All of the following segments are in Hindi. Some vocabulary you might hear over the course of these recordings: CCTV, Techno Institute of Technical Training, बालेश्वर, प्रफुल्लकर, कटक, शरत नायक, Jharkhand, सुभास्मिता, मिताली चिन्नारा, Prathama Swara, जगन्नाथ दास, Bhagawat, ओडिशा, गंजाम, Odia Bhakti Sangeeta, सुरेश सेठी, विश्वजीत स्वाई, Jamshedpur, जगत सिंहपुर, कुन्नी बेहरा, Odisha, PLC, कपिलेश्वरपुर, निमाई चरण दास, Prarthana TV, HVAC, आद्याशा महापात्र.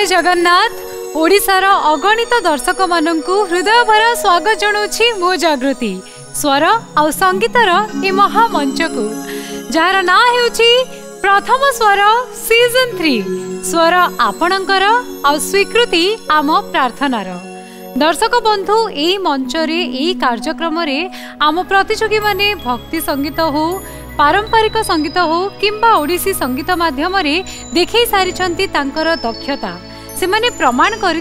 जय जगन्नाथ। ओडिशार अगणित दर्शक मानू हृदय भरा स्वागत जनाऊँगी मो जागृति स्वर आ संगीतर ए महामंच को जार ना होची प्रथम स्वर सीजन 3 स्वर आपणकर आ स्वीकृति आम प्रार्थनार। दर्शक बंधु यही मंच कार्यक्रम आम प्रतियोगी माने भक्ति संगीत हो पारंपरिक संगीत हो किंबा ओडिसी संगीत माध्यम देखी सारी तांकर दक्षता से माने प्रमाण कर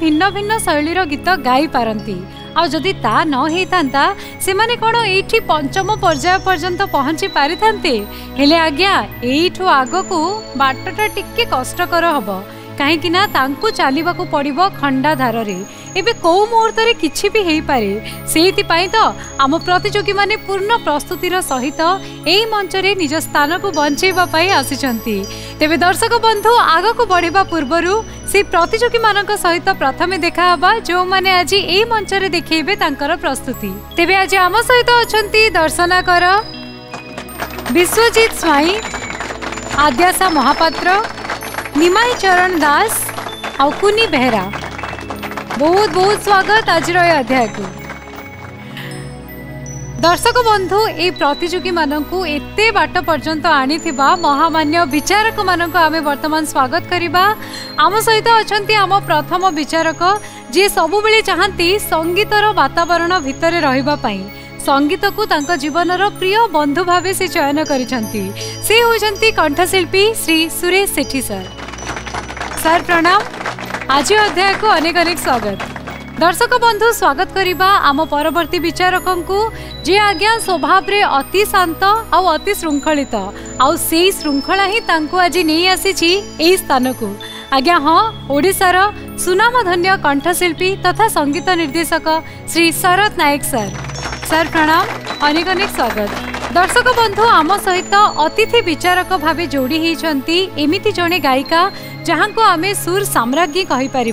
भिन्न भिन्न शैलीर गीत गाई पारंती। आ जदि ता न होता से माने कौन ये पंचम पर्याय पर्यंत पहुँची पारि थांते। हेले आज्ञा यू आग को बाटटा टिके कष्टकर हब कहीं चलने को पड़ो खंडाधार एवं कौ मुहूर्त किसी भी हो पारे से तो आम प्रतियोगी माने पूर्ण प्रस्तुतिर सहित यही मंच निज स्थान को बंचाई आसी। तेबे दर्शक बंधु आग को बढ़ा पूर्वर से प्रतियोगी मान सहित प्रथम देखा हवा जो माने आज यही मंच देखेबे तांकर प्रस्तुति। तेबे आज आम सहित अछंती दर्शना कर विश्वजीत स्वाई, आद्याशा महापात्र, निमाई चरण दास और कुनी बेहरा। बहुत बहुत स्वागत आज अध्याय को। दर्शक बंधु ये प्रतियोगी मानू एत बाट पर्यंत आनी महामान्य विचारक मानक आमे वर्तमान स्वागत करिबा। आम सहित अछंती आम प्रथम विचारक जी सबुबेले चाहती संगीतर वातावरण भितरे रहिबा पाई संगीत को तांका जीवनर प्रिय बंधु भावे से चयन करिछंती। से होछंती कंठशिल्पी श्री सुरेश सेठी सर। सर प्रणाम। आज अध्याय को अनेक अनेक स्वागत। दर्शक बंधु स्वागत करिबा आम परवर्ती विचारकंकु जे आज्ञा स्वभाव रे अति शांत आउ अति श्रृंखलित आउ सेई श्रृंखला ही तांको आज नहीं आसीछि एई स्थान को। आज्ञा हाँ ओडिशार सुनामधन्य कंठशिल्पी तथा संगीत निर्देशक श्री शरत नायक सर। सर प्रणाम। अनेक अनेक स्वागत। दर्शक बंधु आम सहित अतिथि विचारक भावे जोड़ी होती एमिति जड़े गायिका जहाँ को आम सुर साम्राज्ञी कहीपर।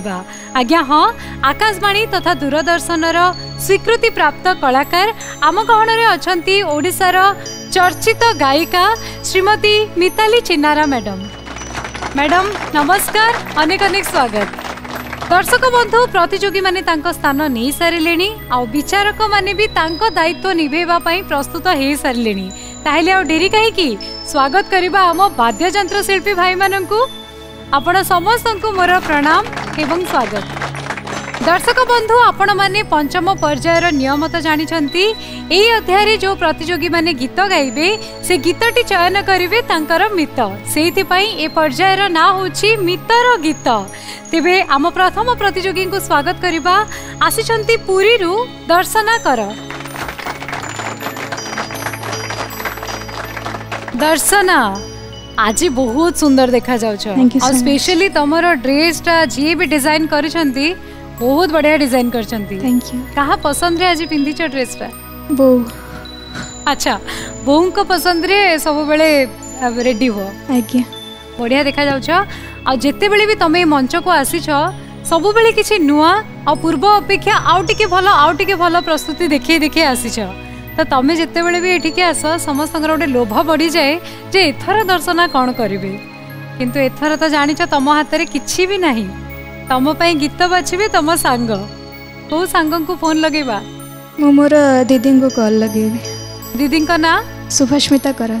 आज्ञा हाँ आकाशवाणी तथा दूरदर्शन स्वीकृति प्राप्त कलाकार आम गहन अच्छा ओडिशार चर्चित गायिका श्रीमती मिताली चिन्नारा मैडम। मैडम नमस्कार। अनेक अनेक स्वागत। दर्शक बंधु प्रतियोगी माने तांको स्थान नहीं सारे आउ विचारक माने भी तांको दायित्व निभेवा पाई प्रस्तुत हो सारे। ताहले आउ डेरी कहीं कि स्वागत करवा आम वाद्ययंत्र शिल्पी भाई मानू। आपण समस्त मोर प्रणाम एवं स्वागत। दर्शक बंधु आपण माने पंचम पर्यायर नियम तो जानिछंती। एई अध्याय जो प्रतियोगी माने गीत गाइबे से गीतटी चयन करिवे तांकर मित सेइथिपाई ए पर्यायर ना होछि मितर गीत। तेबे आम प्रथम प्रतियोगी को स्वागत करिबा आसीछंती पुरी रु दर्शना कर। दर्शना आज बहुत सुंदर देखा जाउछ और स्पेशली तमरो ड्रेस टा जे भी डिजाइन करिसंती बहुत बढ़िया डिजाइन कर चंती। Thank you. कहा पसंद रे आज पिंधी छ ड्रेस टा बो। अच्छा बों को पसंद रे सब बेले रेडी हो। आज्ञा बढ़िया देखा जाउ छ आ जते बेले भी तमे मंच को आसी छ सब बेले किछि नुवा आ पूर्व अपेक्षा आउ टिके भलो प्रस्तुति देखि आसी छ तो तमे जते बेले भी एठी के आस समस्त गोटे लोभ बढ़ी जाए जे एथर दर्शना कोन करिवे किंतु एथर तो जानि छ तम हाथ रे किछि भी नाही। तुम गीत बाछबे तुम सांग कौ सांग को फोन लगेबा मो मोर दीदी को कॉल लगेबे। दीदी का ना सुभास्मिता करा।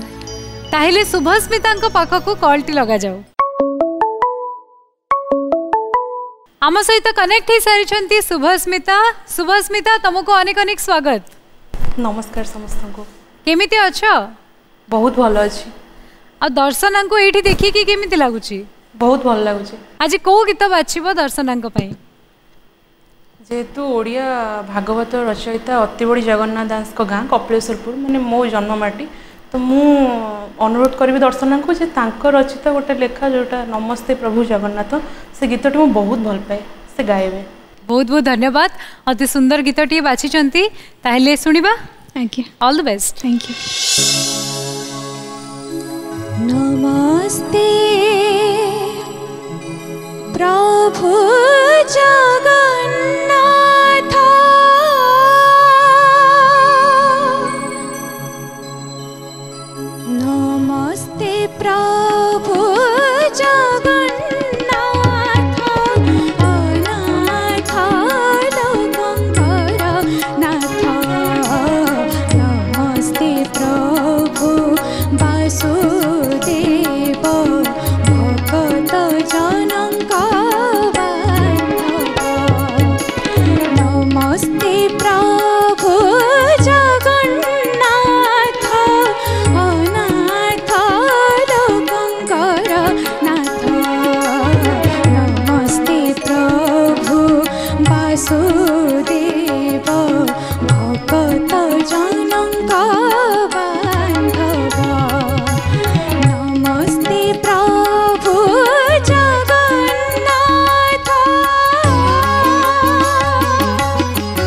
ताहिले सुभास्मिता को पाख को कॉल टी लगा जाओ। आम सहित कनेक्ट ही सारी छंती सुभास्मिता। सुभास्मिता तुमको अनेक अनेक स्वागत। नमस्कार समस्त को। केमिति अच्छा बहुत भलो अछि। आ दर्शना को एठी देखि कि केमिति लागुछि बहुत भल लगुच। आज कौ गीत बाछब दर्शना जेहेतु ओडिया भागवत रचयिता अति बड़ी जगन्नाथ दास गाँ कपिलेश्वरपुर माने मो जन्ममाटी तो मु अनुरोध करी दर्शना को जे रचित गोटे लेखा जोटा नमस्ते प्रभु जगन्नाथ से गीत टी बहुत भल पाए से गायबे। बहुत बहुत धन्यवाद। अति सुंदर गीत टी बाछी ताहले सुनिबा। All the best. Thank you. नमस्ते प्रभु जगन्नाथ नमस्ते प्रभु जगन्नाथ। वासुदेव भगत जनक बांधव नमस्ते प्रभु जगन्नाथ। वासुदेव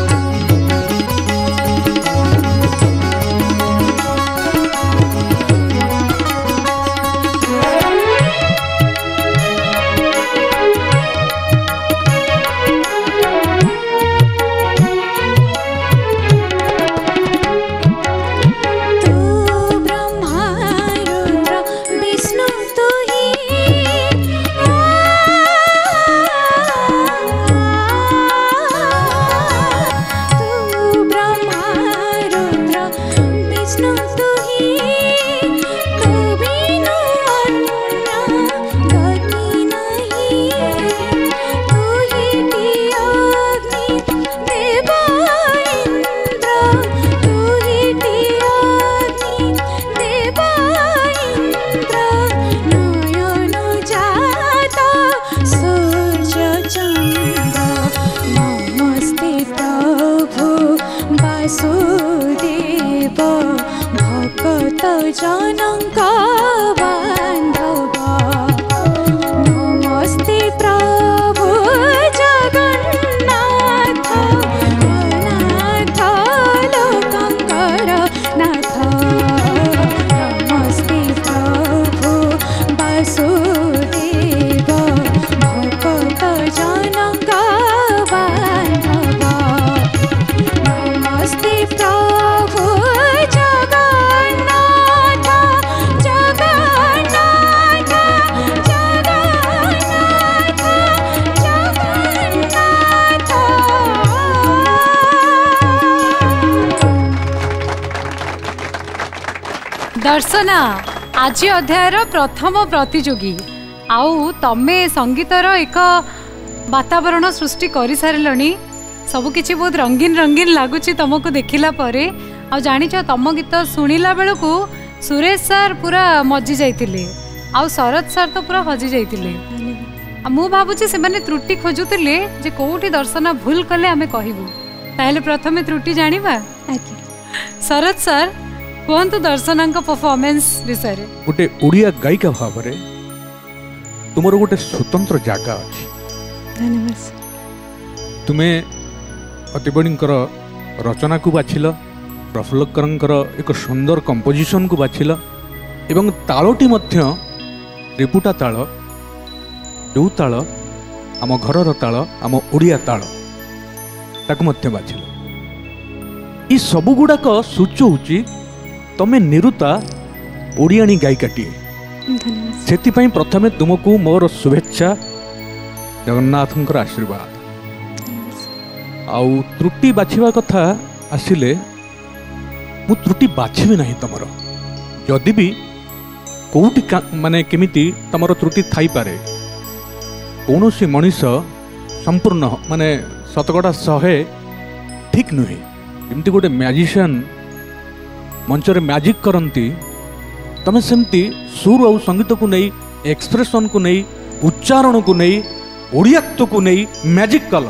भगत जनक बांधव नमस्ते प्रभु जगन्नाथ नाथ लोकंकर नाथ। नमस्ते प्रभु वासुदेव भगत जनक बांधव दर्शना आज अध्यायर प्रथम प्रतियोगी आउ तमे संगीतर एक वातावरण सृष्टि कर सारे सबकिछि बहुत रंगीन रंगीन लगुच तुमको देखला आ जानी तुम गीत शुणिला बेलू सुरेश सार पूरा मजि जाते आउ शरद सार तो पूरा हजि जाते मु भावुँ से मैंने त्रुटि खोजुले कौटी दर्शना भूल कले आम कहूँ ताहले प्रथम त्रुटि जाना शरद सार कोंतो दर्शनांक परफॉर्मेंस विषय रे गुटे ओडिया गायिका भाव रे तुमरो गुटे स्वतंत्र जागा अछि। धन्यवाद सर। तुमे अतिबणींकर रचना को बाछिल प्रफुल्लकरंकर एक सुंदर कंपोजिशन को बाछिल एवं तालोटी मध्य रिपुटा ताल जो ताल आम घरर ताल आम ओडिया ताल ताकु मध्य बाछिल ई सब गुडाक सूचौची तमें निरुता ओडियाणी गायिकाटी से प्रथम तुमको मोर शुभेच्छा जगन्नाथ आशीर्वाद आउ त्रुटि बाछवा कथा आसिले मु त्रुटि बाछबी ना तुमर जदि भी कौटी माने केमिति तुमर त्रुटि थाईपे कौन सी मनीष संपूर्ण माने शतकड़ा 100 ठीक नुहे एमती गोटे मैजिशियन मंचरे मैजिक करती तमें सेमती सुर और संगीत को नहीं एक्सप्रेशन को नहीं उच्चारण को नहीं ओडियात्व को नहीं मैजिक कल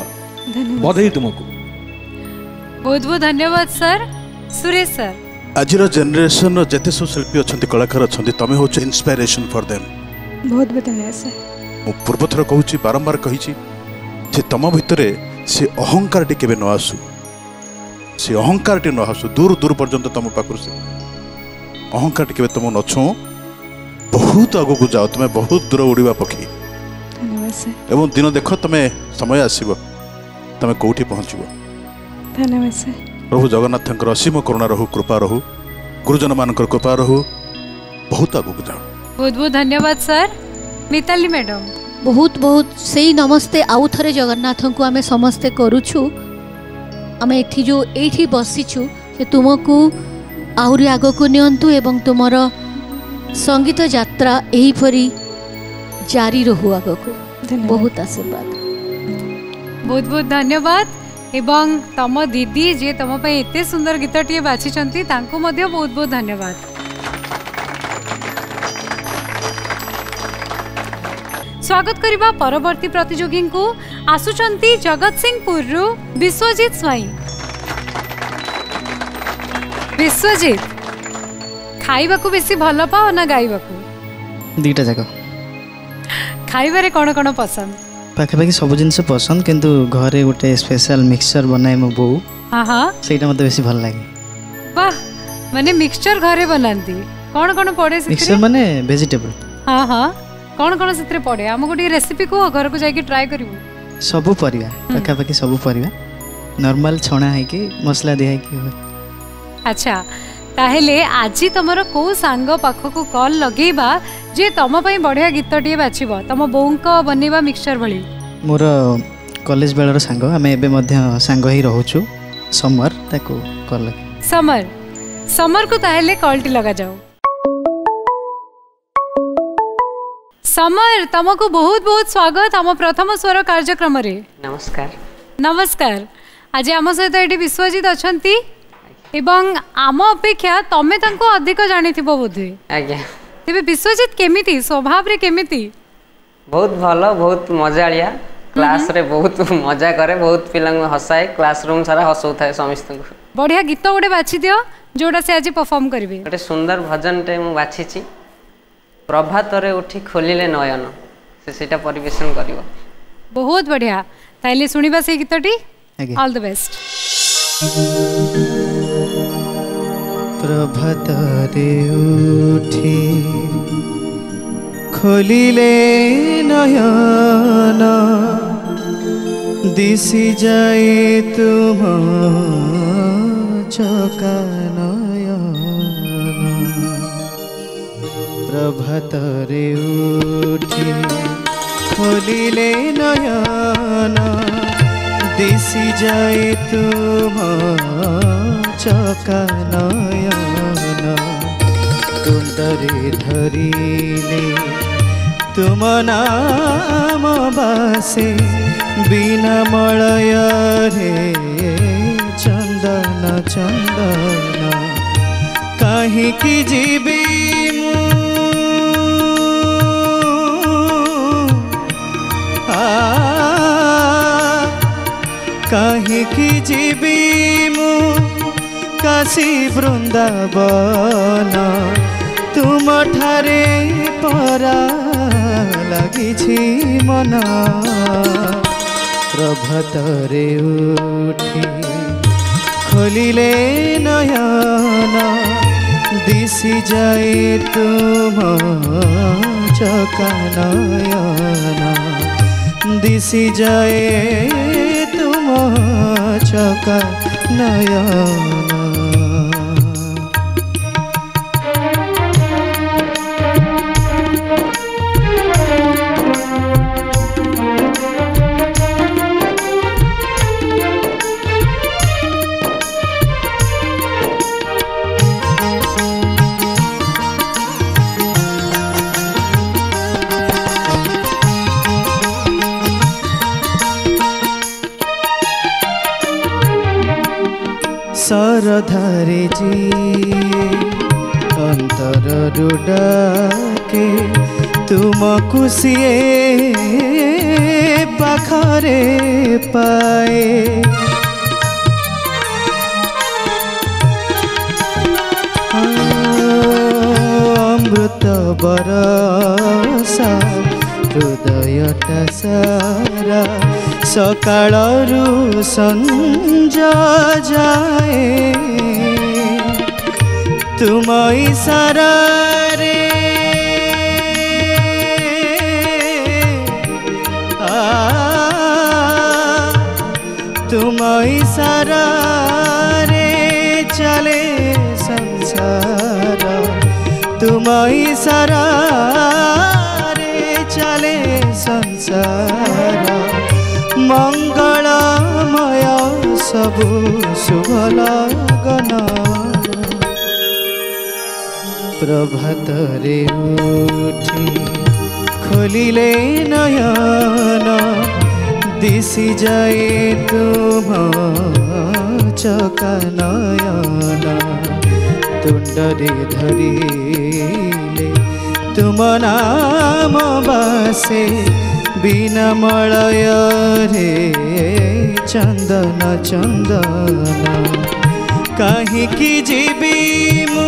बधाई तुमको बहुत बहुत धन्यवाद सर। सुरेश सर आज जनरेशन जिते सब शिल्पी अच्छा कलाकार अच्छा तुम हो इंस्पिरेशन फॉर देम बहुत बहुत धन्यवाद सर। मु पूर्व थर कहूँ बारंबार कही तुम भितर से अहंकार टी के न आसू से अहंकार टी नसु दूर दूर पर्यंत तुम पाखर से अहंकार टी तुम न छुँ बहुत आग को जाओ तुम्हें बहुत दूर उड़वा पक्षी एवं दिन देख तुम्हें समय आसब तुम्हें कौटी पहुँच प्रभु जगन्नाथ असीम करुणा रहू कृपा रहू गुरुजन मान कृपा रहू बहुत आग को जाओ। बहुत बहुत धन्यवाद सर। मिताली मैडम बहुत बहुत से नमस्ते आउ थे जगन्नाथ को आम समस्ते करुचु आम एठी जो ये बसीचु से तुमको आहरी आग को निंतु एवं तुमर संगीत यात्रा यहीपरी जारी रहू आग को बहुत आशीर्वाद। बहुत बहुत धन्यवाद एवं तम दीदी जी तुमपाई एत सुंदर गीत टे बाछी बहुत बहुत धन्यवाद। स्वागत करबा परवर्ती प्रतियोगी को आसुचंती जगत सिंहपुर रु विश्वजीत स्वाई। विश्वजीत खाइबा को बेसी भल पाओ ना गाइबा को? दीटा जाक। खाइबा रे कोन कोन पसंद? पाखे पाखे सब जिन से पसंद किंतु घरे गोटे स्पेशल मिक्सचर बनाए मो बो। हां हां सेटा मते बेसी भल लागे। वाह माने मिक्सचर घरे बनांती कोन कोन पड़े से? मिक्सचर माने वेजिटेबल। हां हां कौन कौन से पड़े आम को रेसिपी को घर को जाके ट्राई करू। सब परिया पकापाकी सब परिया नॉर्मल छणा है कि मसला दिया है कि। अच्छा ताहेले आज तुम को सांग पाख को कॉल लगेबा जे तुम बढ़िया गीत टे बाछिबो तुम बों को बनेबा मिक्सचर भली? मोर कॉलेज बेलर सांग हम एबे मध्य सांग ही रहउछु समर ताको कॉल। समर समर को ताहेले कॉल टी लगा जाओ। समर तुमको बहुत बहुत स्वागत आम प्रथम स्वर कार्यक्रम रे। नमस्कार। नमस्कार। आज आम सहित ये विश्वजीत अच्छी एवं आम अपेक्षा तमें अधिक जानी बोधे। आज्ञा तेरे विश्वजीत केमिति स्वभाव रे केमिति? बहुत भल बहुत मजाड़िया क्लास रे बहुत मजा करे बहुत पिलंग हसाए क्लासरूम सारा हसौ थाए समस्त को। बढ़िया गीत गोटे बाछि दियो जोड़ा से आज परफॉर्म करबे। गोटे सुंदर भजन टे मु बाछि छी प्रभात रे उठी खोलिले नयन सेटा परिवेशन करिवो। बहुत बढ़िया ताइले सुनिबा से गीतटी। All the best. प्रभात रे उठी खोलिले नयन दिसि जाए तुम चकान प्रभात रे उठी खोलिले नयन दिसि जाए तुम चका नयन कुंडरे धरिले तुम नाम बासे बिना मलय रे चंदन चंदन कहीं की जीवी कहीं की जीवी मु काशी वृंदावन तुम ठारे परा लगी मन प्रभात रे उठी खोलिले नयन दिसि जाए तुम चका नयन दिसि जाए तुम चका नयन। सरधारे जी अंतर रुडाके तुम खुशिए पाखरे पाए अमृत बरसा हृदयटा सारा सकाल रु संजा जाए तुम इशारा रे तुम इशारा रे चले संसार तुम इशारा रे चले संसार मंगलमय सबु शुभ लगन प्रभात रे उठी खोलिले नयन दिसि जाए तुम चका नयन तुंडरे धरिले तुम नाम बासे बिनमलय रे चंदन चंदन कहीं की जीवी मु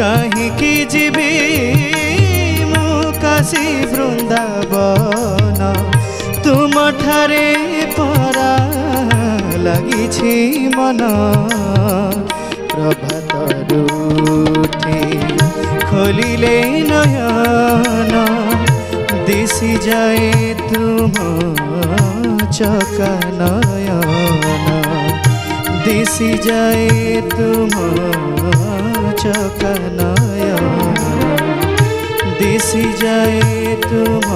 कहीं की जीवी मु काशी वृंदावन तुम ठारे परा लगी मन प्रभात रूठे खोलिले नयन दिसी जाए तुम चका नयन दिसी जाए तुम चका नयन दिसी जाए तुम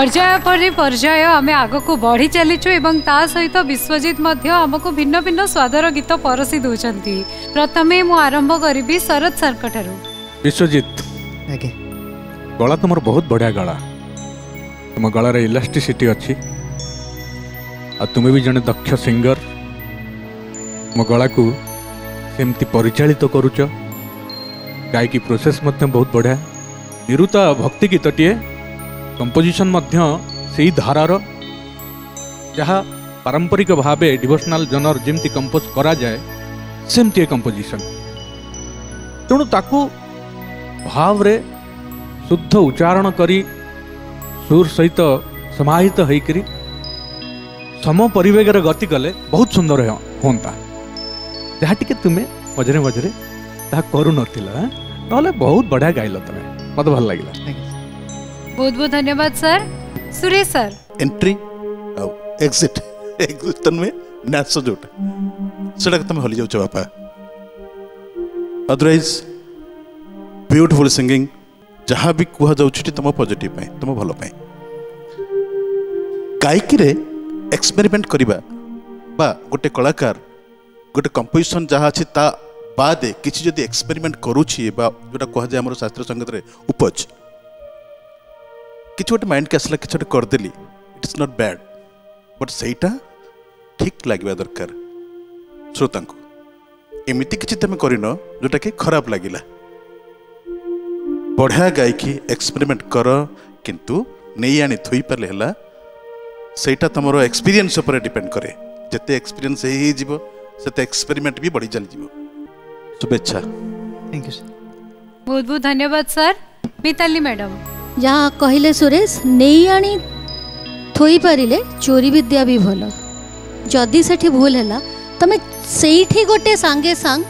पर्याय पर पर्याय आम आग को बढ़ी चलीचु एवं ता सहित विश्वजीत आमको भिन्न भिन्न स्वादर गीत परसी दौरान प्रथमे मु आरंभ करी शरद सर विश्वजीत गला तुम बहुत बढ़िया गला तुम गलार इलास्टिसिटी अच्छी आ तुम्हें भी जने दक्ष सिंगर तुम गला को सेमती परिचालित तो करुच गायकी प्रोसेस बहुत बढ़िया निरुता भक्ति गीत टीए कंपोजिशन से धारार जहाँ पारंपरिक भाव डिवोशनल जनर जमी कंपोज कराए सेमती कंपोजिशन तेणु ताकू भाव रे शुद्ध उच्चारण करी सुर सहित समाहित होकर सम परिवेगर गति कले बहुत सुंदर होता जहाँ टी तुम्हें मझे मझे करू ना बहुत बढ़िया गाइल तुम्हें मत भल लगे बहुत बहुत धन्यवाद सर सुरेश सर एंट्री आउ एक्सिट एक्सिट तन्मे नाच जोट सेटा तुम हली जाऊ बापा अदरवाइज ब्यूटीफुल सिंगिंग जहाँ भी कह जाऊँ तुम पॉजिटिव तुम भल गायकी एक्सपेरिमेंट करवा गोटे कलाकार गोटे कंपोजिशन जहाँ अच्छे ता बाद किसी जब एक्सपेरिमेंट करुच्छी जोटा कहुए आम शास्त्रीय संगीत रे उपज कि गोटे माइंड के आसला कि गोटे करदेली इट्स नॉट बैड बट सेटा ठीक लगे दरकार श्रोता को एमती कि तुम करन जोटा कि खराब लगिला बढ़िया गायकी एक्सपेरिमेंट कर किंतु नहीं आनी थोई पारे सेटा तुम एक्सपीरियंस उपर डिपेंड करे जिते एक्सपीरियंस हो सेते एक्सपेरिमेंट भी बढ़ी चली शुभेच्छा थैंक यू सर बहुत बहुत धन्यवाद सर मिताली मैडम जहाँ कहले सुरेश नहीं आनी थोई पारिले चोरी विद्या भी भल जदि से भूल है तमें से गोटे सांगे सांग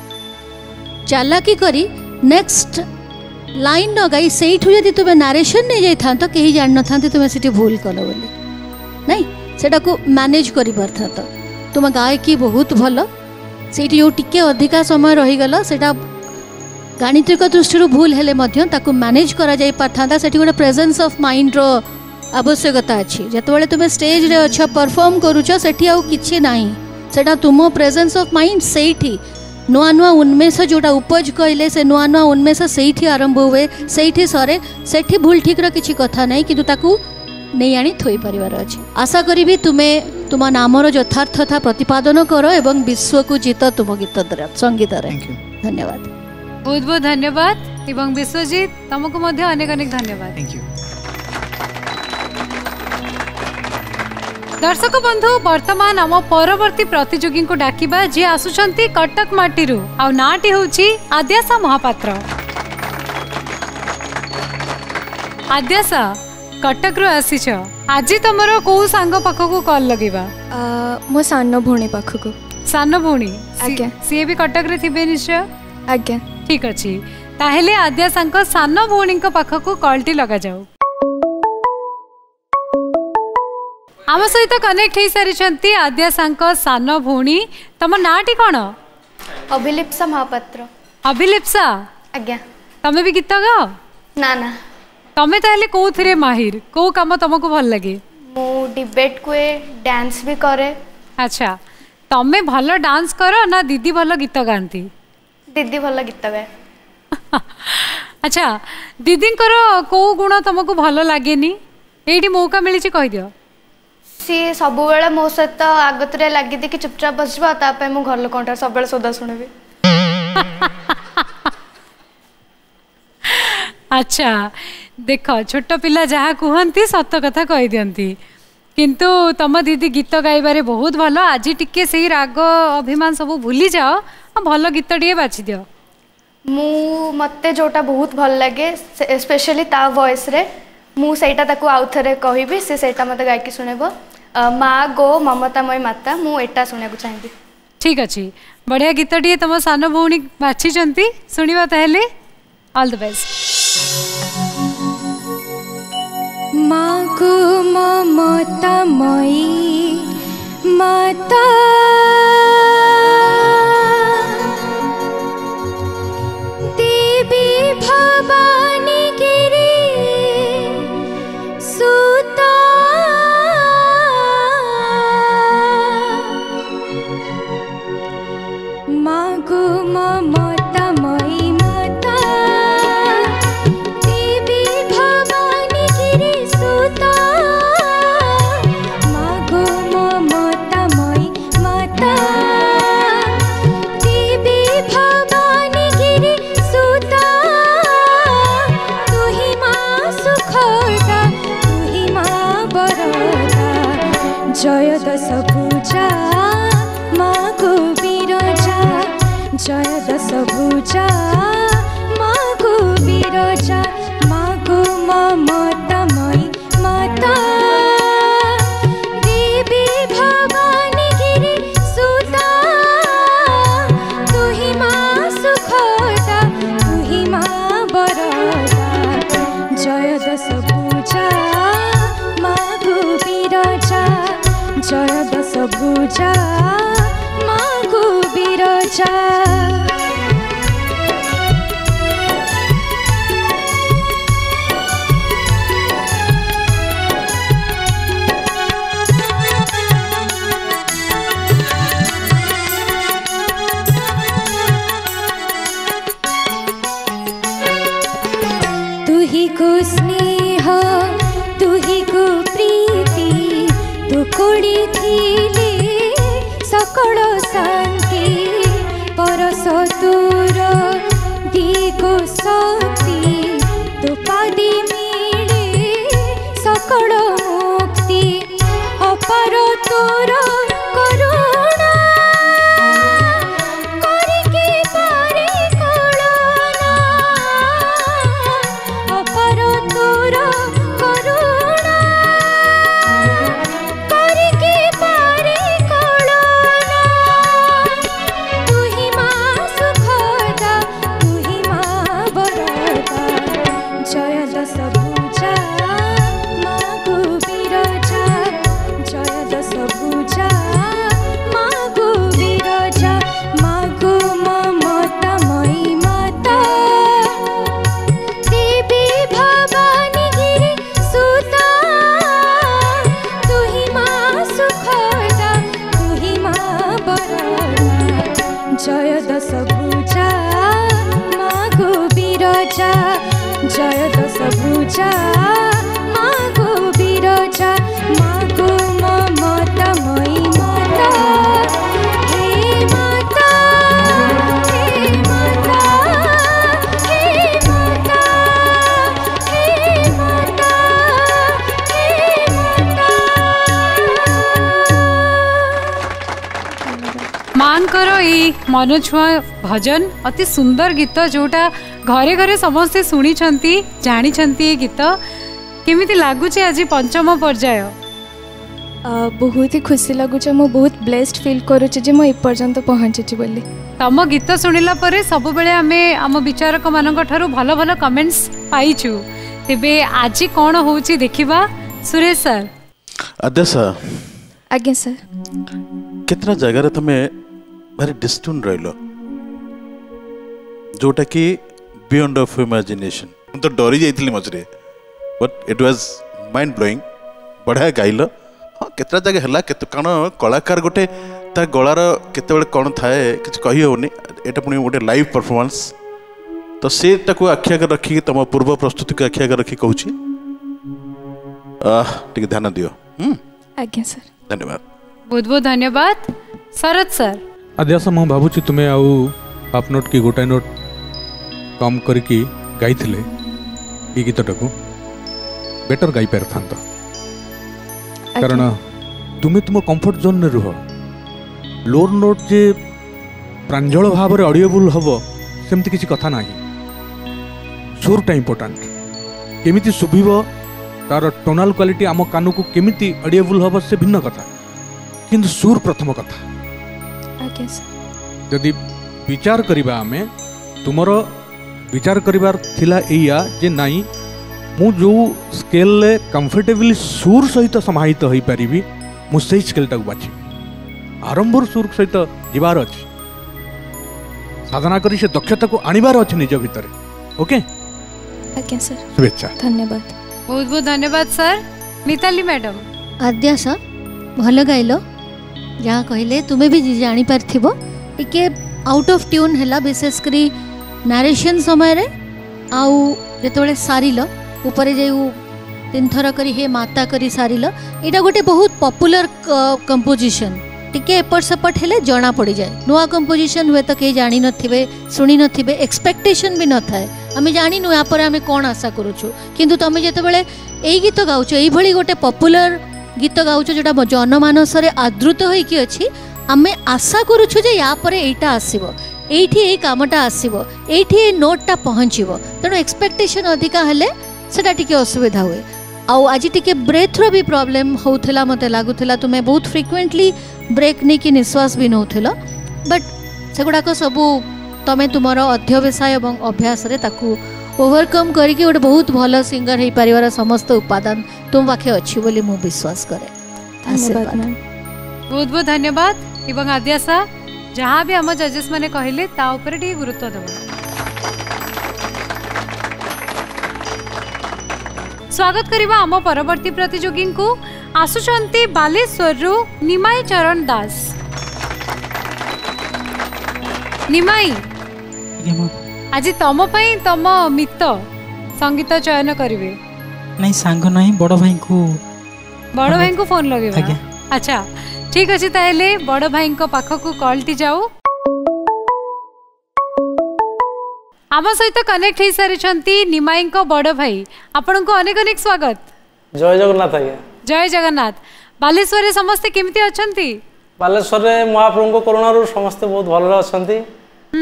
चालाकी करी नेक्स्ट लाइन नगई से यदि तुम्हें नारेसन नहीं जाई था तो कहीं जान न था तुम्हें से भूल कल बोली नहीं सेटा को मैनेज कर पार था तुम गायकी बहुत भल से जो टिके अधिका समय रहीगला सेटा गणितिक दृष्टि भूल हेले मैनेज करा जाई पारथांदा सेठी गोटे प्रेजेंस ऑफ माइंड रो आवश्यकता अच्छी जतबेले तुम्हें स्टेज रे अच्छा परफॉर्म करूछ सेठी आउ किछि नाही सेटा तुम प्रेजेंस ऑफ माइंड सेठी नुआ नुआ उन्मेष जोटा उपज कहले से नुआ नुआ उन्मेष सेठी आरंभ हुए सेठी सरे सेठी भूल ठीक रो किछि कथा नाही किंतु ताकू नहीं आनी थोई परिवार अछि आशा करी तुम्हें तुम नाम यथार्थता प्रतिपादन कर एवं विश्व को जीत तुम गीत संगीत धन्यवाद बहुत बहुत धन्यवाद एवं विश्वजीत तुमको अनेक अनेक धन्यवाद थैंक यू दर्शक बंधु वर्तमान आम परवर्ती प्रतियोगी को डाकिबा जे आसुचंती कटक माटी रु आ नाटी होउची आद्यासा महापात्र आद्यासा कटक रु आसी छ आज तुम को सांग पाख को कॉल लगेगा मो सान भौणी पाख को सान भौणी सी भी कटक रे थिबे निश्चय आज्ञा ठीक अछि ताहेले आद्या सांग सान भौणी को पाख को कॉल टी लगा जाऊ आम सहित कनेक्ट हे सारी छंती आद्या सांग सान भौणी तम नाटी कोन अभिलिप्सा महापात्र अभिलिप्सा आज्ञा तमे भी गीत गाओ ना ना तमें ताहले को थिरे माहिर को काम तुमको भल लगे मो डिबेट को डांस भी करे अच्छा तमें भल डांस करो ना दीदी भल गीत गाती दीदी भल गीत गाए अच्छा दीदी को गुण तुमको भल लगे ये मौका मिली कहीदि सी सब बेले मो सहित आगतरे लगे चुपचाप बस मो घर लोक सब सौदा शुणी अच्छा देख छोट पिला जहाँ कहती सत कथा कही दिखती किंतु तुम दीदी गीत गायबारे बहुत भल आज टिके से राग अभिमान सब भूली जाओ भल गीत टे बाछीदि मु मते जोटा बहुत भल लगे स्पेशली ता वॉइस रे मु सेटा ताकू आउ थरे कहिबी से सेटा मते गायकी सुनेबो माँ गो ममता मई माता मु एटा सुने को चाहिबी ठीक अछि बढ़िया गीत टिए तम सान भौणी बाछी जंती सुनिबा तहले ऑल द बेस्ट माँ गो ममता मई माता मन छुआ भजन अति सुंदर गीत जोटा घरे घरे समस्ते शुणी जानी ये गीत केमी लगुच आज पंचम पर्याय बहुत ही खुशी लगुच मो बहुत ब्लेस्ड फील करुचे मो एपर्यंत पहुँची बोली तम गीत शुणिला सब बेले आमे आम विचारक मान भल भल कमेंट्स पाइचु तेबे आज कौन हो देखिबा सुरेश सर आदे सर आज्ञा सर कितना जगह तुमे भारी डिस्टून रहिलो जोटा कि बियॉन्ड ऑफ इमेजिनेशन हम तो डरी जाइली मझे but it was mind blowing बढ़िया गाइल हाँ केतरा जगह है कारण कलाकार गोटे तार गलार केत कौन थाए कि कही होनी एटा पुणी गोटे लाइव परफॉर्मेंस तो सी ताकू आखि आगे रखिक तुम पूर्व प्रस्तुति को आखि आगे रखी कह ध्यान दियो। आज्ञा सर धन्यवाद। बहुत बहुत धन्यवाद शरद सर। आद्यास मु भावुची तुम्हें आउ आप नोट की गोटाए नोट कम करके गाई ये गीतटा को बेटर गाई पार था कारण तुम्हें तुम कंफर्ट जोन में रुह लोअर नोट जे प्रांजल भाव में ऑडियोबल हम सेमती किसी कथा ना सुरटा इंपोर्टाट केमी शुभ तार टोनाल क्वालिटी आम कान को केमी ऑडियोबल हम से भिन्न कथा किंतु सुर प्रथम कथा जदि विचार करवा आम तुमर विचार करार जे नाई मु जो स्केल कंफर्टेबली सुर सहित समाहित हो पारि मुझे स्केलटा को बाछी आरंभर सुर सहित जीवार अच्छे साधना करी से दक्षता को आनिबार अच्छे निज भितर। ओके सर शुभेच्छा धन्यवाद। बहुत बहुत धन्यवाद सर। मिताली मैडम आद्या सर भल गाइल जहाँ कहले तुम्हें भी जापर टे आउट ऑफ ट्यून है विशेषकर नारेसन समय रे आउ जो सारिल ऊपर जो तीन थर कर हे माता कर सारिल यहाँ गोटे बहुत पॉपुलर कंपोजिशन टिके एपट सेपट है जना पड़ जाए नुआ कंपोजिशन हुए तो कहीं जानी नथिबे सुनी नथिबे एक्सपेक्टेशन भी न थाए आम जानू या आम कौन आशा करुचु किंतु तुम जो यही गीत गाउच ये गोटे पॉपुलर गीत गाउच जो जनमानस आदृत होइकि अछि आमे आशा करुछु जे या परे एटा आसीबो एठी ए कामटा आसीबो एठी ए नोटटा पहुँचीबो तेणु एक्सपेक्टेशन अधिका हेले सेटा टिके असुविधा हुए आउ आज टिके ब्रेथ्र भी प्रॉब्लम होउथला मते लागुथला तुमे बहुत फ्रिक्वेंटली ब्रेक नहीं कि निश्वास भी नौथिल बट सेगुड़ाक सबू तुम तुमर अध्यवसाय और अभ्यास ओवरकम करके गोटे बहुत भल सिंगर हो पार समस्त उपादान तुम पाखे अच्छी बोली मु विश्वास करे। बहुत बहुत धन्यवाद एवं आद्यासा जहाँ भी आम जजेस मैंने कहले ता उपरे गुरुत्व देव। स्वागत करवा आम परवर्ती प्रतियोगी को आसुचंती बालेश्वरु निमाई चरण दास। निमाई आज तम पाई तम मित संगीत चयन करिवे नहीं सांग नहीं बड़ भाई को फोन लगे। अच्छा ठीक अच्छे ताहले बड़ भाई को पाख को कॉल टी जाऊ आम सहित कनेक्ट हो सारी निमाई को बड़ भाई आपण को अनेक अनेक स्वागत। जय जगन्नाथ आज्ञा। जय जगन्नाथ। बालेश्वर रे समस्ते केमती अछंती? बालेश्वर रे महाप्रभु को करुणा रो समस्ते बहुत भलो अछंती।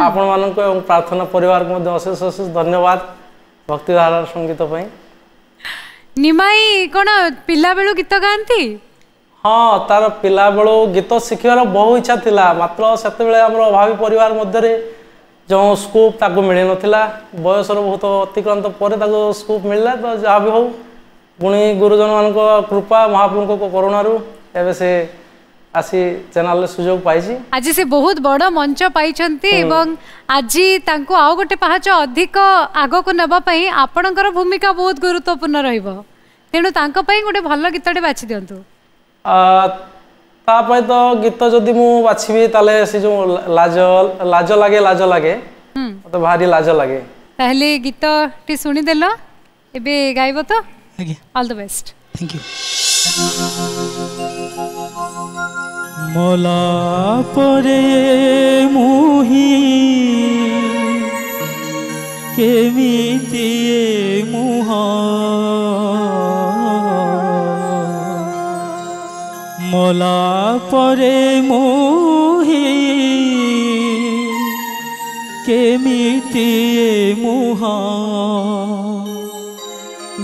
आपण मानन को एवं प्रार्थना परिवार को मध्ये अशेष अशेष धन्यवाद भक्ति धारा संगीत पई। निमाई कोना पिला बेलो गीत गांती? हां तार पिला बेलो गीत सिखिवार बहु इच्छा थिला मात्र सते बेले हमर अभावी परिवार मध्ये रे जो स्कोप ताको मिले नथिला बयसर बहुत अतिक्रंत परे ताको स्कोप मिलला तो जा भी हो पुणी गुरुजन मान कृपा महाप्रभु को करुणा रु एबे से आसी चैनल ले सुजोग पाइजी आज से बहुत बड़ मंच पाइछंती एवं आज तांको आउ गोटे पाहाच अधिक आगो को नबा पई आपनकर भूमिका बहुत गुरुत्वपूर्ण रहइबो तेनु तांको पई गोटे भलो गीत डे बाछि दियंतु। ता पई तो गीत जदी मु बाछिबी ताले से जो लाज लागे तो भारी लाज लागे पहले गीत टी सुनी देलो एबे गाइबो तो Okay. All the best. Thank you. मोला परे मुही केमिति मुहा मोला परे मुही केमिति मुहा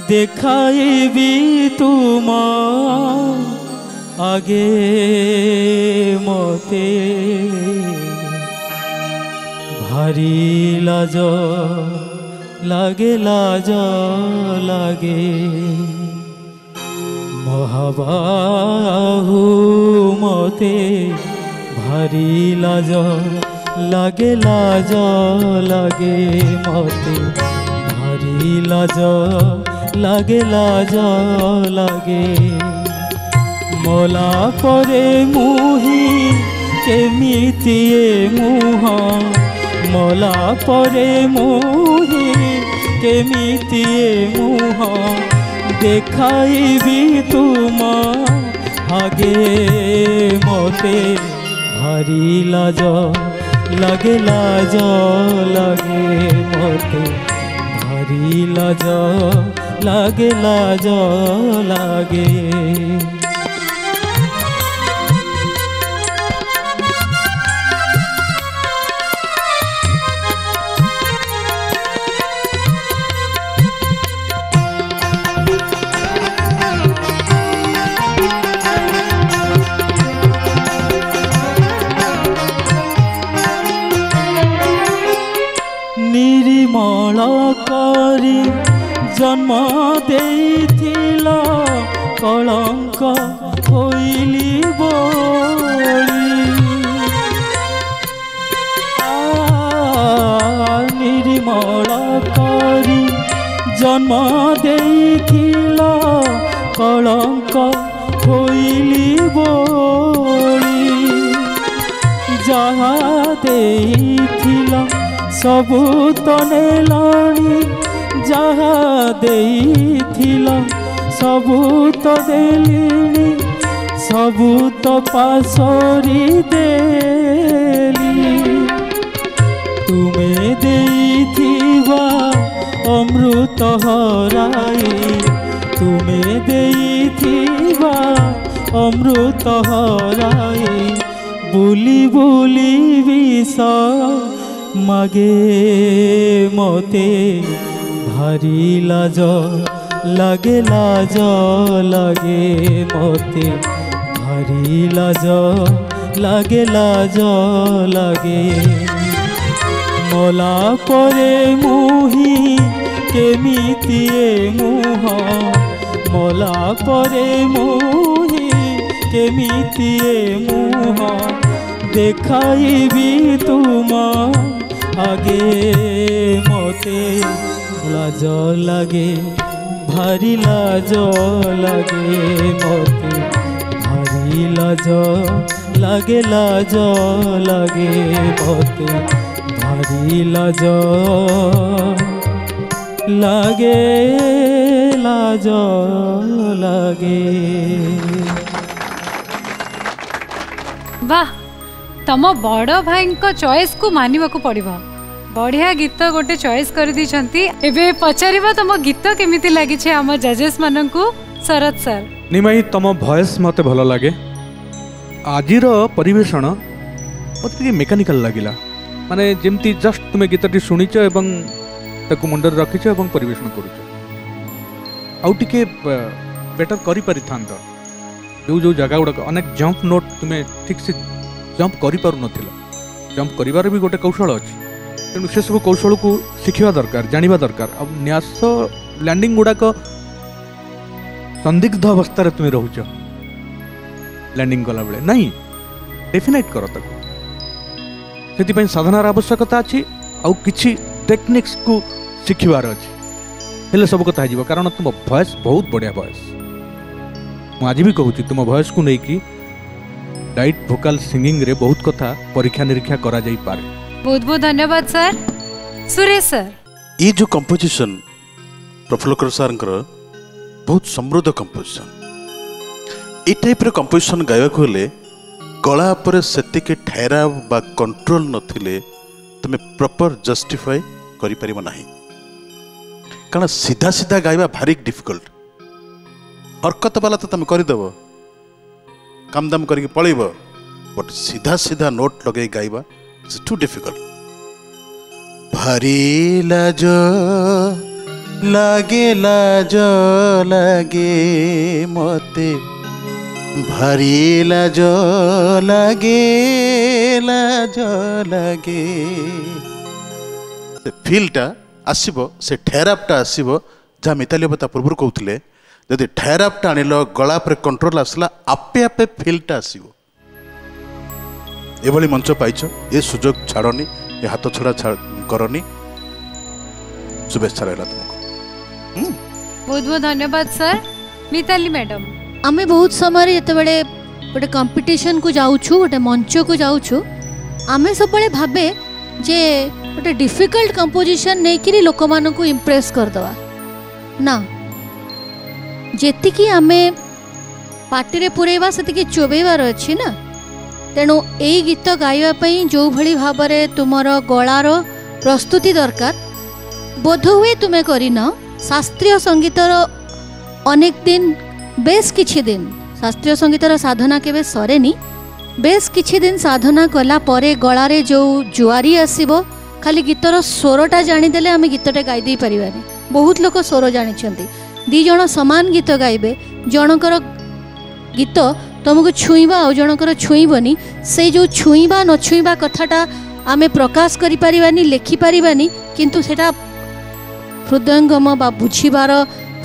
देखाइबी तुम आगे मते भारी लाज लागे महाबाहु मते भारी लाज लागे मते भारी लाज लागे मोला परे मुही केमिति मुहा ମଲା ପରେ ମୁହି କେମିତି ମୁହଁ ଦେଖାଇବି ତୁମ ଆଗେ ମୋତେ ଭାରି ଲାଜ ଲାଗେ ଲାଜ ଲାଗେ ମୋତେ ଭାରି ଲାଜ ଲାଗେ ଲାଜ ଲାଗେ जन्म देथिल कलंक होइली बोली निर्मल करी जन्म देथिल कलंक होइली बोली जहा देथिल सबु तने लाणी जहा देथिला सबु तो देली सबु तो पासरी देली तुमे देथिबा अमृत हराई तुमे देथिबा अमृत हराई बुली बुली विष मागे मते भारी लाज लागे लाज लागे मते भारी लाज लागे लाज लागे मला परे मुही केमिति मुह मला परे मुही केमिति मुह देखाइबी तुम आगे मते लाज लागे भारी लाज लागे मते भारी लाज लागे लाज लागे मते भारी लाज लागे लाज लागे। वाह तम बड़ भाई चॉइस को मानिबा को पड़िबा बढ़िया गीत गोटे चॉइस करदी पचारिबा तम गीत केमिति लागी छे आम जजेस मानन को शरद सर निमाई तम वॉइस मते भलो लागे आजिर परिवेषण मते मेकानिकल लागिला माने जेमती जस्ट तुमे गीतटी सुनिछ एवं ताकु मुंडर रखिछ एवं परिवेषण करूछ आउ टिके बेटर करि परिथांत जो जो जगह गुडा अनेक जंप नोट तुमे ठीक से जंप करि पारु नथिला जंप करिवार भी गोटे कौशल अछि तेणु से सब कौशल को शिखा दरकार जाना दरकार अब न्यास लैंडिंग गुड़ाक संदिग्ध अवस्था तुम्हें रोच लैंडिंग गला बेले नहीं डेफिनेट कर ताकू से साधनार आवश्यकता अच्छी आउ कि टेक्निक्स को शिखबार अच्छे सब कथा हो कारण तुम वॉइस बहुत बढ़िया वॉइस मुझे भी कहूँ तुम वॉइस को लेकिन लाइट वोकल सिंगिंग रे बहुत कथा परीक्षा निरीक्षा करा जाई पारे। बहुत बहुत धन्यवाद सर। सुरेश सर ये जो कंपोजिशन प्रफुल्लकर सर बहुत समृद्ध कंपोजिशन ये टाइप कंपोजिशन गायक हेले कला पर सेतिके ठहरा बा कंट्रोल नथिले तुम प्रॉपर जस्टिफाई करि परिबो नाही कारण सीधा सीधा गायबा भारी डिफिकल्ट हरकत वाला तो तुम करदेव काम दाम करके पलैब बट सीधा सीधा नोट लगे गायबा It's too difficult. भारी लाज लागे मते भारी लाज लागे से फीलटा आसब से ठेरापटा आसब जहाँ मिताली बाबा पूर्व कहते जब ठेरापटा आनिल गला पर कंट्रोल आसला आपे आपे फीलटा आसब एभली मंच पाइछ ये सुजोग छाड़नी ये हाथ छड़ा करनी शुभेच्छा रहा तुमको। बहुत बहुत धन्यवाद सर। मिताली मैडम आम बहुत समय जिते गोटे कंपिटिशन को जाऊँ गोटे मंच को जाऊँ आम सब भावे जे गोटे डिफिकल्ट कंपोजिशन नहीं कि लोक मानक इम्प्रेस करदवा ना जेतिकी आमे पार्टी रे पुरेवा सेतिकी चोबेबार अच्छी ना। तेणु यही गीत गाइवाई जो भली भाव तुमर गलार प्रस्तुति दरकार बोध हुए तुम्हें करीन। शास्त्रीय संगीतर अनेक दिन बेस किछि दिन शास्त्रीय संगीतर साधना केबे सरेनी। बेस किछि दिन साधना कला परे गलारे जो जुआरी आसीबो खाली गीतर स्वरटा जानी देले आमे गीतटे गाई दे परिबानी। बहुत लोक स्वर जानिछंती। दी जण समान गीत गाइबे जणकर गीत तुमको छुईबा आ जणकर छुईबनी। से जो छुईबा न छुईबा कथाटा आमे प्रकाश करि परिबानी लेखि परिबानी किंतु सेटा हृदयंगम बा बुझिबार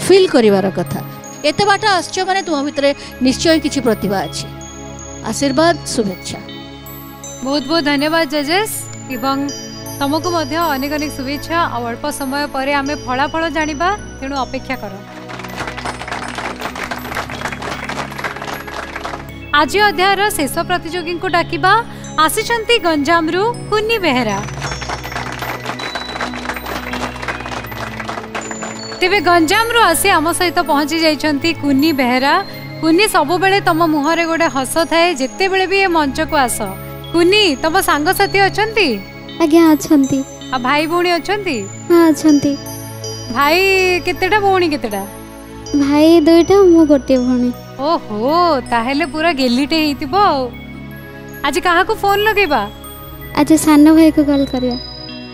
फिल करिवार कथा। एते बाट आश्चर्य माने तुम भितरे निश्चय किछि प्रतिभा अछि। आशीर्वाद शुभेच्छा। बहुत बहुत धन्यवाद जजेस एवं तुमको अनेक अनेक शुभेच्छा। अल्प समय पर आमे फलाफल जानिबा तेणु अपेक्षा कर। आज अध्यायर शेष प्रतियोगी को डाकिबा आसीचंती गंजाम रु कुन्नी बेहरा। तेबे गंजाम रु आसी आम सहित पहुंची जाइचंती कुन्नी बेहरा। कुन्नी सबु बेले तुम मुहरे गोटे हस थाए जेते बेले भी ए मंच को आस। कुन्नी तुम सांग साथी अछंती? आज्ञा अछंती। आ भाई भौणी अछंती? हां अछंती। भाई केतेटा भौणी केतेटा? भाई दुईटा मु गोटे भौणी। ओहो ताहेले पूरा गेलीटे हेतिबो। आज कहा को फोन लगेबा? आज सानो भाई को कॉल करिया।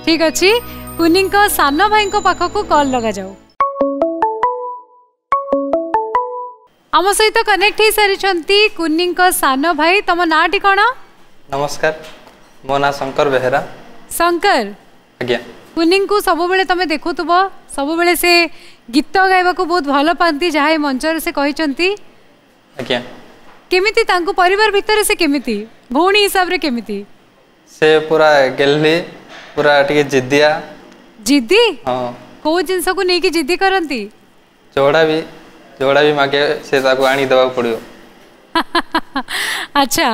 ठीक अछि कुन्नी को सानो भाई को पाख को कॉल लगा जाओ। आम सहित कनेक्ट हो सारी कुन्नी सान भाई। तुम नाटी कौन? नमस्कार मो ना शंकर बेहरा। शंकर आज्ञा कुन्नी को सब बेले तुम देखु सब बेले से गीत गायबा को बहुत भल पाती जहाँ मंच से कहते आज्ञा केमिति तांको परिवार भितर से केमिति भौणी हिसाब रे केमिति? से पूरा गेल्ली पूरा टिके जिद्दिया। जिद्दी? हां। को जिंस को नेकी जिद्दी करंती? जोड़ा भी मांगे से ताको आनी दवा पड़ियो। अच्छा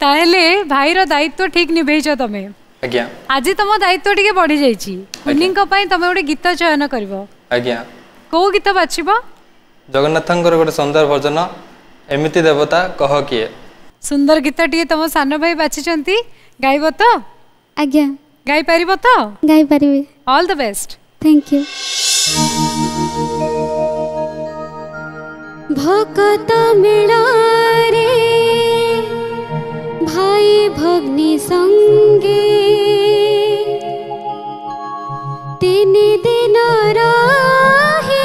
ताहेले भाई रो दायित्व ठीक निभेइछ तमे? आज्ञा। आज तम दायित्व टिके बढ़ी जाईची। कुन्नी को पई तमे ओडे गीत चयन करबो? आज्ञा। को गीत बाछिबो? जगन्नाथंकर ओडे सुंदर भजन एमिति देवता कह किए। सुंदर गीत टिके तम सान भाई बाछिचंती। गाइबो तो? आज्ञा। गाई परिबो तो? गाई परिबे। All the best. Thank you. भक्त मिलारे भाई भग्नि संगे तीन दिन रहे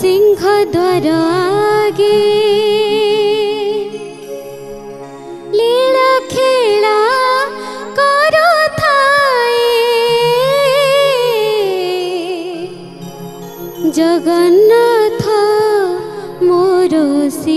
सिंह द्वार आगे लीला खेला करो थाए जगन जगन्नाथ मोर से।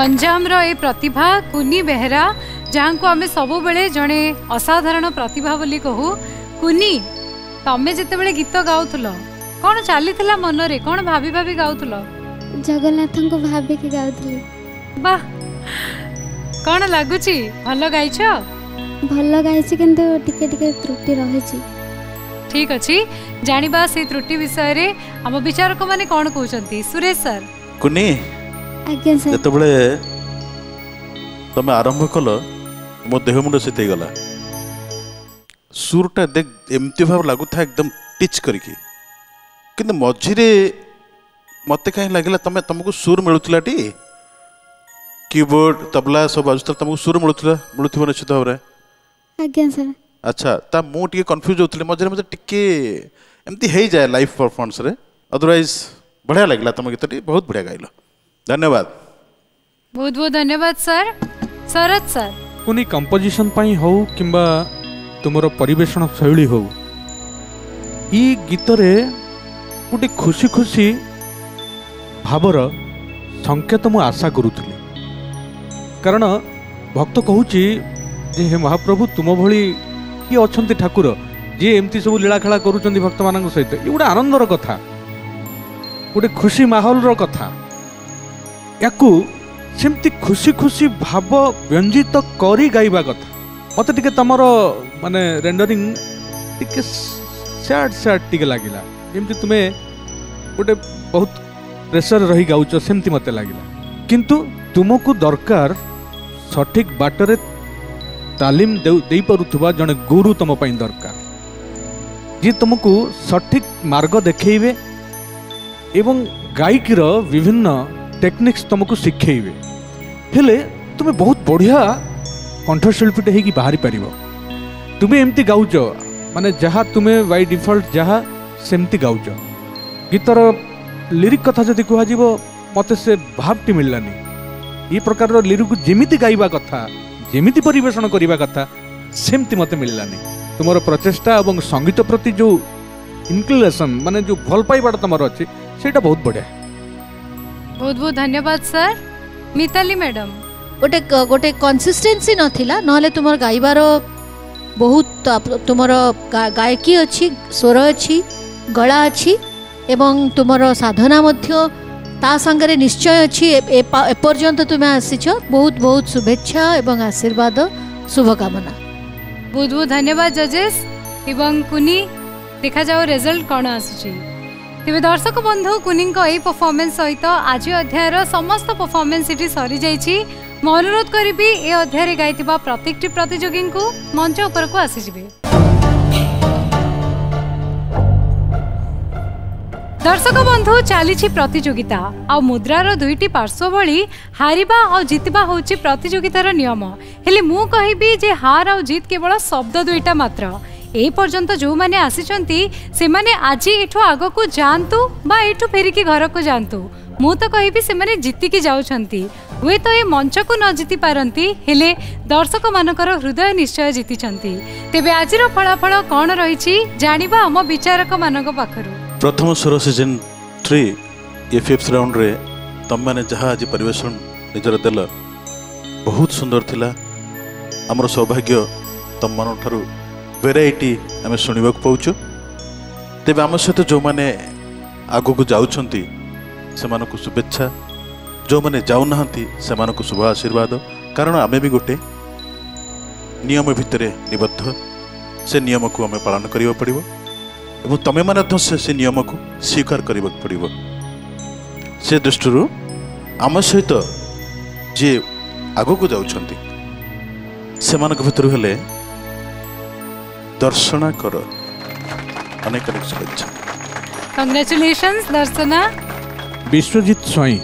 गंजामर ए प्रतिभा कुनी बेहरा जहाँ को आम सबुबले जड़े असाधारण प्रतिभा बोली कहू। कुनी तमें जिते गीत गाउल कौन चली मन रे कौन भाभी भाभी गाउल? जगन्नाथ को भाभी के गाउली। वाह कौन लगुच भल गाइछ? भल गाइछ किंतु टिके टिके त्रुटि रहिछि। ठीक अछि जानिबा से त्रुटि विषय रे हम विचारक माने कौन कहउछंती। सुरेश सर कुनी जितेबले तुम आरंभ कल मो देह मुंड सीते गला सुरटा देख एमती भाव लगुता एकदम टीच करके कि मझीरे मत कहीं लगे तुम तुमको सुर मिलूला टी कीबोर्ड तबला सब बाजुता तुमको सुर मिलूला मिलू निश्चित भाव में? अच्छा ता मुझे कन्फ्यूज होती मझे मजे टी एमती जाए लाइव परफॉर्मेंस रे अदरवाइज बढ़िया लगे तुम गीत बहुत बढ़िया गाइल। धन्यवाद बहुत बहुत धन्यवाद सर। शरद सर कुनी कंपोजिशन पाई हो किंबा तुमरो परिवेषण शैली हो ई गीत रे गुटे खुशी खुशी भावर संकेत मु आशा करूथले कारण भक्त कहूची जे हे महाप्रभु तुम भली कि अछंती ठाकुर जे एमती सब लीला खेला करूचंती भक्त मानन सहित ई गुटे आनंदर कथा गुटे खुशी माहौल रो कथा याकू सेमती खुशी खुशी भाव व्यंजित करी गाइबा कथा मत टिके तमरो माने रेंडरिंग टिके सैड सैड टिके लागिला जेमती तुमे गोटे बहुत प्रेशर रही गाउच सेमती मते लागिला किंतु तुमको दरकार सठिक बाटरे तालीम दे पारुथबा जने गुरु तुम पई दरकार जी तुमको सठिक मार्ग देखेबे एवं गायकीर विभिन्न टेक्निक्स तुमको शिखेबे हेले तुम्हें बहुत बढ़िया कंठशिल्पीटे होगी बाहरी पार तुम्हें एमती गाउच माने जहाँ तुम्हें बाय डिफॉल्ट जहाँ सेमती गाउच गीतर लिरिक कथा जदि कह मत से भावटी मिललानी ये प्रकार लिरिक जेमिति गाइबा कथा जेमिति परिवेषण करिबा कथा सेमती मत मिललानी तुमर प्रचेष्टा और संगीत प्रति जो इनक्लिनेशन माने जो भल पाइबाटा तुमर अच्छे सेटा बहुत बढ़िया। बहुत बहुत धन्यवाद सर। मिताली मैडम गोटे गोटे कंसिस्टेंसी नथिला नहले तुमर गाइबार बहुत तुमर गायकी अच्छी स्वर अच्छी गला अच्छी एवं तुमर साधना मध्य ता संगरे निश्चय अच्छी एपर्यंत तुम आसीच बहुत बहुत शुभेच्छा एवं आशीर्वाद शुभकामना। बहुत बहुत धन्यवाद जजेस एवं कुनी देखा जाओ रिजल्ट कौन आसुची। तेज दर्शक बंधु कुनी परफॉर्मेंस सहित आज अध्यायर समस्त परफॉर्मेंस ये सरी जाइए। मु अनुरोध करी ए अध्याय गाई प्रत्येक प्रतियोगी को मंच उपरक आसीजे। दर्शक बंधु चली प्रतियोगिता आ मुद्रार दुईटी पार्श्व भली हारिबा आ जितबा होची प्रतियोगितार नियम। हेले मु कहिबी जे हार आ जीत केवल शब्द दुईटा मात्र। ए पर्यंत जो माने आसीचंती से माने आज एठो आगो को जानतु बा एठो फेरिकी घर को जानतु। मु तो कहिबी से माने जीति की जाउछंती हुए तो ये मंच को न जीति पारंती, हेले दर्शक मानकर हृदय निश्चय जीतिचंती। तेबे आजिर फलाफल कोन रहिछि जानिबा हम विचारक मानक पाखरु। प्रथम स्वर सीजन 3 ये फिफ्थ राउंड रे तुम मैंने जहाँ आज परिवेशन निजर दे बहुत सुंदर थिला। आमर सौभाग्य तुम मान ठारू वेराइटी आम शुणा पाचु। तेब आम सहित जो मैंने आग को जाउछंती सेमानकु शुभेच्छा, जो मैंने जाउनाहंती सेमानकु शुभ आशीर्वाद। कारण आम भी गोटे नियम भितरे निबद्ध, से नियम को आम पालन करिवो पड़िवो। तमें मैं से नियम को स्वीकार करने को पड़ो। से दृष्टि आम सहित जी आग को जाऊँगी दर्शना कर अनेक अनेक शुभेच्छा। कंग्रेचुलेशंस दर्शना। विश्वजीत स्वाई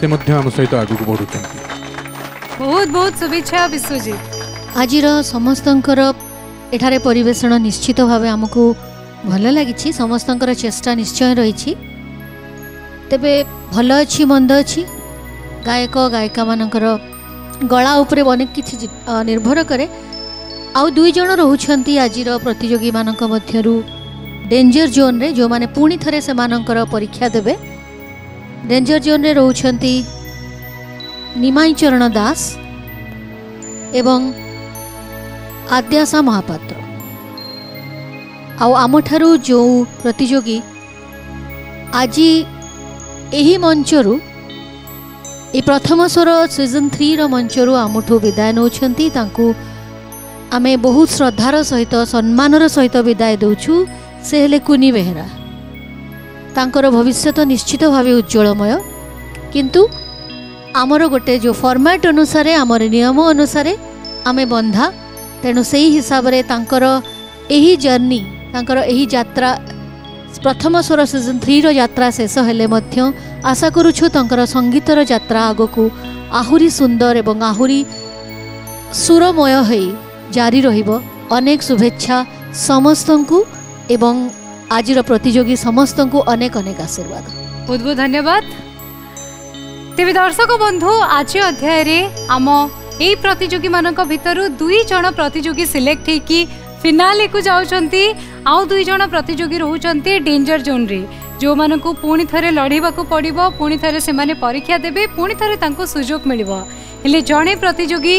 से आम सहित आग को बढ़ुं। बहुत बहुत शुभेच्छा विश्वजीत। आज समस्त एठारे परिवेषण निश्चित भाव आमको भल लगी। समस्त चेष्टा निश्चय रही। तेबे भल अच्छी मंद अच्छी गायक गायिका मान गला उपरे अनेक किसी निर्भर करे। आउ दुई जन रोचती आज प्रतियोगी मान डेंजर जोन रे जो माने पुणी थे से परीक्षा देवे। डेंजर जोन रे रोचती निमाई चरण दास एवं आद्याशा महापात्र। आउ आम ठारू जो प्रतियोगी आज यही मंचरू प्रथम स्वर सीजन 3 मंचरू आमठू विदाय नौकरी आम बहुत श्रद्धार सहित सम्मानर सहित विदाय दौचु। से हेले कुनी बेहरा। तांकर भविष्यत निश्चित भाव उज्जवलमय, किंतु आमर गोटे जो फॉर्मेट अनुसार आमर नियम अनुसार आम बंधा। तेणु से ही हिसाब से तांकर एही जर्नी तांकर एही यात्रा प्रथम स्वर सीजन 3 रो यात्रा शेष हेले मध्य आशा करूछु तांकर संगीतर यात्रा आगो को आहुरी सुंदर एवं आहुरी सुरमय होई जारी रहिबो। अनेक शुभेच्छा समस्तंकु एवं आजिर प्रतियोगी समस्तंकु अनेक अनेक आशीर्वाद। बहुत बहुत धन्यवाद। तेबे दर्शक बंधु आज अध्याय रे आम एही प्रतियोगी मानक भितरु दुई जण प्रतियोगी सिलेक्ट हे कि फिनाले को जाउछंती। आउ दुई जण प्रतियोगी रहउछंती डेंजर जोन रे जो मानन को पुणी थरे लड़ीबा को पड़िबो। पुणी थरे से माने परीक्षा देबे, पुणी थरे तांको सुजोग मिलिबो। हेले जणे प्रतियोगी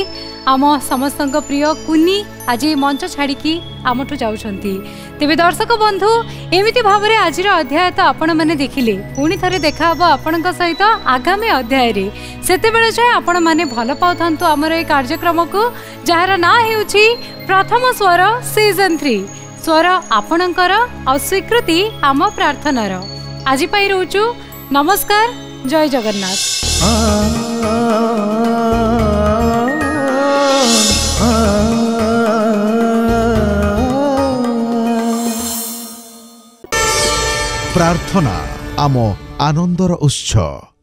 आम समस्तंक प्रिय कुनी आज मंच छाड़ी की आमठू जाउछंती। तेबे दर्शक बंधु एमिति भाबरे आजिर अध्याय तो आपण माने देखिले। पुणी थरे देखा हबो आपणक सहित आगामी अध्याय रे। सेतेबेले जाय आपण माने भल पाउथंतु हमर ए कार्यक्रम को जहार ना हेउछि प्रथम स्वर सीजन 3। स्वर आपणकर आ स्वीकृति आम प्रार्थनार। आज पाई रहउछु नमस्कार। जय जगन्नाथ। प्रार्थना आम आनंदर उत्सव।